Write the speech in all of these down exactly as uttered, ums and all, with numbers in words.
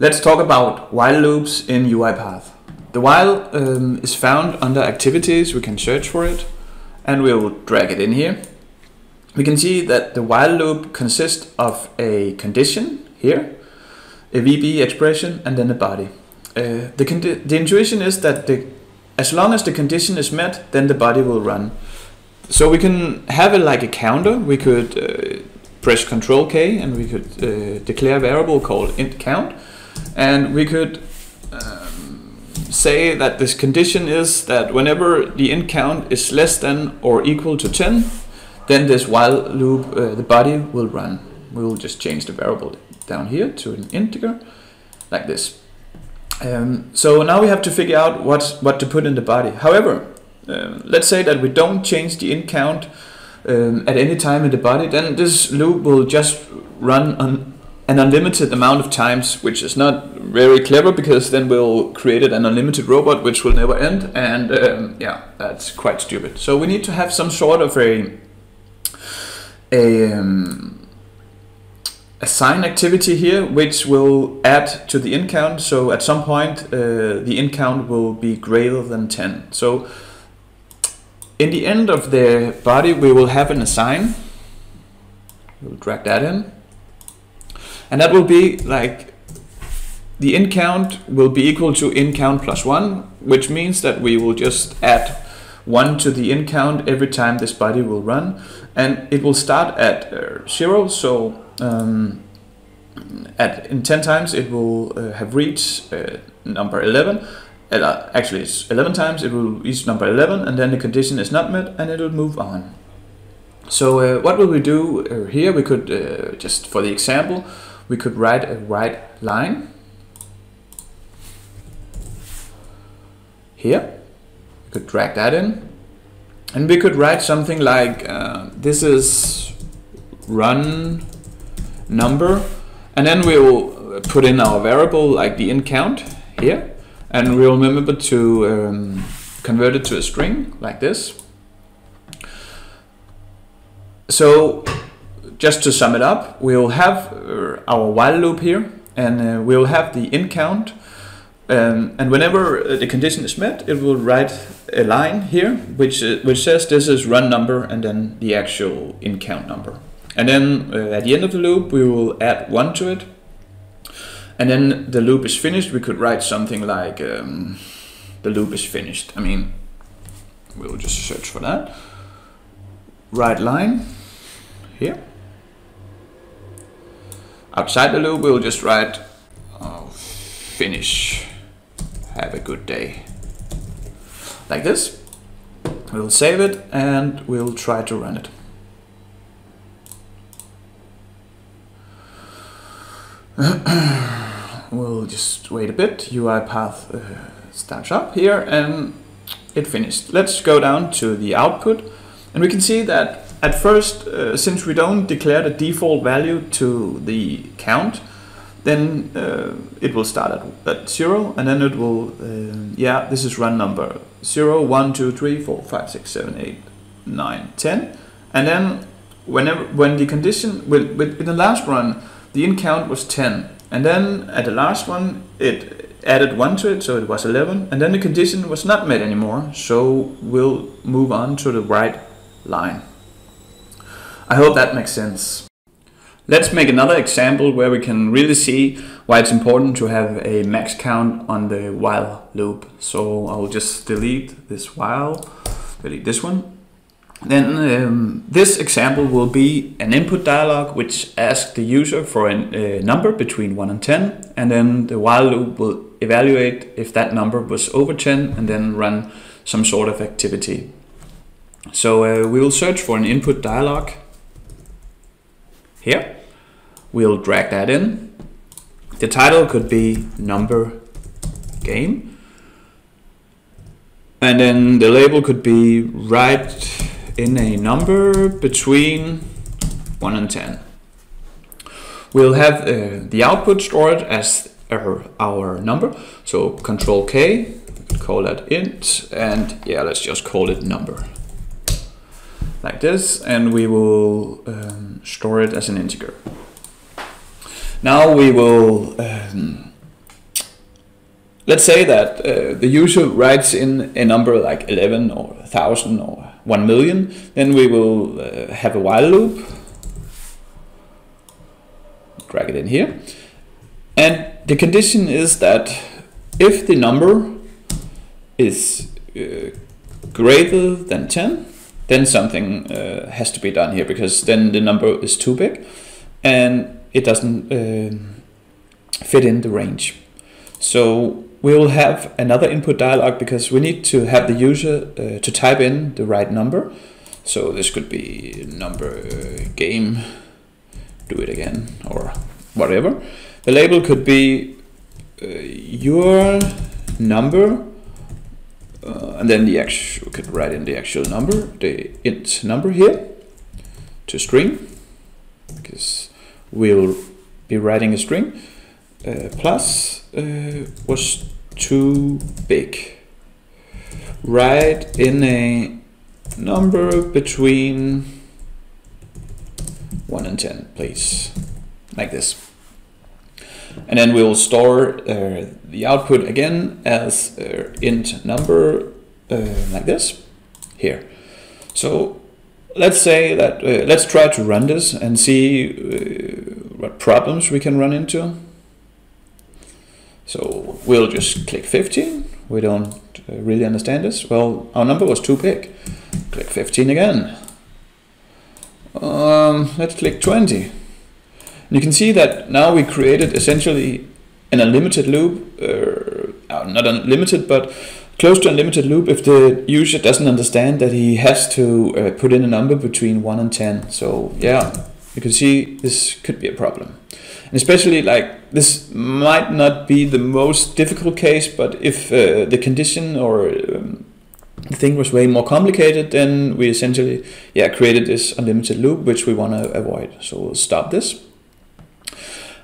Let's talk about while loops in UiPath. The while um, is found under activities. We can search for it and we will drag it in here. We can see that the while loop consists of a condition here, a V B expression, and then a body. Uh, the, the intuition is that the, as long as the condition is met, then the body will run. So we can have it like a counter. We could uh, press control K and we could uh, declare a variable called int count. And we could um, say that this condition is that whenever the int count is less than or equal to ten, then this while loop, uh, the body will run. We will just change the variable down here to an integer, like this. Um, so now we have to figure out what, what to put in the body. However, uh, let's say that we don't change the int count um, at any time in the body, then this loop will just run on an unlimited amount of times, which is not very clever, because then we'll create an unlimited robot which will never end, and um, yeah, that's quite stupid. So we need to have some sort of a a um, assign activity here which will add to the int count. So at some point uh, the int count will be greater than ten. So in the end of the body we will have an assign. We'll drag that in. And that will be like the int count will be equal to int count plus one, which means that we will just add one to the int count every time this body will run, and it will start at uh, zero. So um, at in ten times it will uh, have reached uh, number eleven. Uh, actually, it's eleven times it will reach number eleven, and then the condition is not met, and it will move on. So uh, what will we do uh, here? We could uh, just for the example. We could write a right line here. We could drag that in, and we could write something like uh, this is run number, and then we will put in our variable like the int count here, and we'll remember to um, convert it to a string like this. So just to sum it up, we'll have our while loop here, and uh, we'll have the int count, um, and whenever the condition is met, it will write a line here which uh, which says this is run number, and then the actual int count number, and then uh, at the end of the loop we will add one to it, and then the loop is finished. We could write something like um, the loop is finished. I mean, we'll just search for that right line here. Outside the loop, we'll just write oh, finish, have a good day, like this. We'll save it and we'll try to run it. We'll just wait a bit. UiPath uh, starts up here and it finished. Let's go down to the output, and we can see that at first, uh, since we don't declare the default value to the count, then uh, it will start at, at zero, and then it will, uh, yeah, this is run number zero, one, two, three, four, five, six, seven, eight, nine, ten. And then whenever, when the condition, will, with, in the last run, the int count was ten. And then at the last one, it added one to it, so it was eleven. And then the condition was not met anymore, so we'll move on to the right line. I hope that makes sense. Let's make another example where we can really see why it's important to have a max count on the while loop. So I'll just delete this while, delete this one. Then um, this example will be an input dialog which asks the user for an, a number between one and ten, and then the while loop will evaluate if that number was over ten and then run some sort of activity. So uh, we will search for an input dialog. Here, we'll drag that in. The title could be number game. And then the label could be write in a number between one and ten. We'll have uh, the output stored as our, our number. So control K, call that int, and yeah, let's just call it number. Like this, and we will um, store it as an integer. Now we will um, let's say that uh, the user writes in a number like eleven or one thousand or one million, then we will uh, have a while loop, drag it in here, and the condition is that if the number is uh, greater than ten, then something uh, has to be done here, because then the number is too big and it doesn't uh, fit in the range. So we will have another input dialog, because we need to have the user uh, to type in the right number. So this could be number uh, game, do it again, or whatever. The label could be uh, your number, uh, and then the actual, we could write in the actual number, the int number here, to string, because we'll be writing a string. Uh, plus uh, was too big. Write in a number between one and ten, please, like this. And then we will store uh, the output again as uh, int number, uh, like this here. So let's say that uh, let's try to run this and see uh, what problems we can run into. So we'll just click fifteen. We don't really understand this. Well, our number was too big. Click fifteen again. Um, let's click twenty. And you can see that now we created essentially an unlimited loop, uh, not unlimited, but close to unlimited loop if the user doesn't understand that he has to uh, put in a number between one and ten. So yeah, you can see this could be a problem. And especially like this might not be the most difficult case, but if uh, the condition or um, the thing was way more complicated, then we essentially yeah created this unlimited loop, which we want to avoid. So we'll stop this.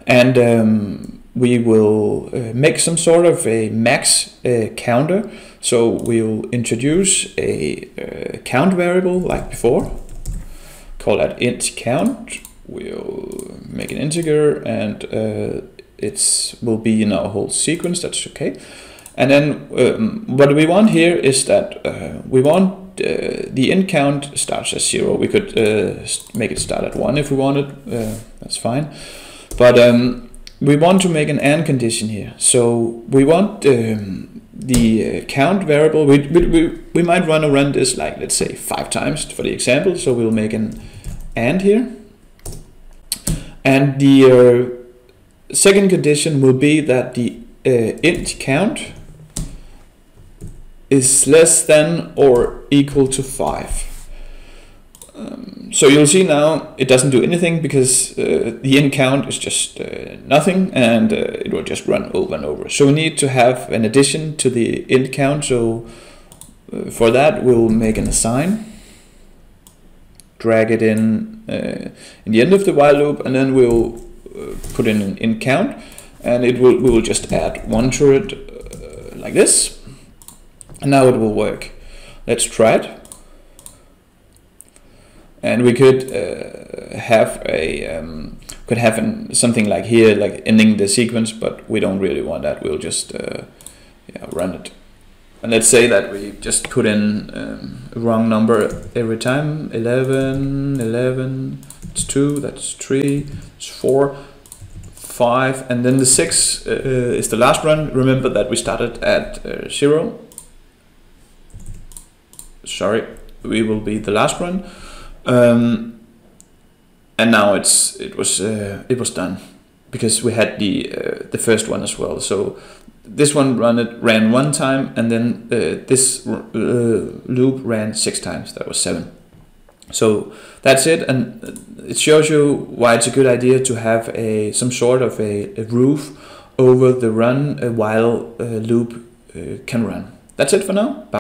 And um, we will uh, make some sort of a max uh, counter. So we'll introduce a uh, count variable like before. Call that int count. We'll make an integer, and uh, it's will be in our whole sequence. That's okay. And then um, what we want here is that uh, we want uh, the int count starts at zero. We could uh, make it start at one if we wanted. Uh, that's fine. But um, we want to make an and condition here. So we want um, the uh, count variable. We, we we we might run around this like, let's say, five times for the example. So we'll make an and here. And the uh, second condition will be that the uh, int count is less than or equal to five. Um, so you'll see now it doesn't do anything, because uh, the int count is just uh, nothing, and uh, it will just run over and over. So we need to have an addition to the int count. So uh, for that, we'll make an assign. Drag it in uh, in the end of the while loop, and then we'll uh, put in an int count, and it will we will just add one to it uh, like this, and now it will work. Let's try it, and we could uh, have a um, could have an, something like here, like ending the sequence, but we don't really want that. We'll just uh, yeah, run it. And let's say that we just put in um, a wrong number every time. eleven, eleven, it's two, that's three, it's four, five, and then the six uh, is the last run. Remember that we started at uh, zero. Sorry, we will be the last run. Um, and now it's it was uh, it was done, because we had the uh, the first one as well. So this one run it ran one time, and then uh, this uh, loop ran six times. That was seven. So that's it, and it shows you why it's a good idea to have a some sort of a, a roof over the run while a loop uh, can run. That's it for now. Bye.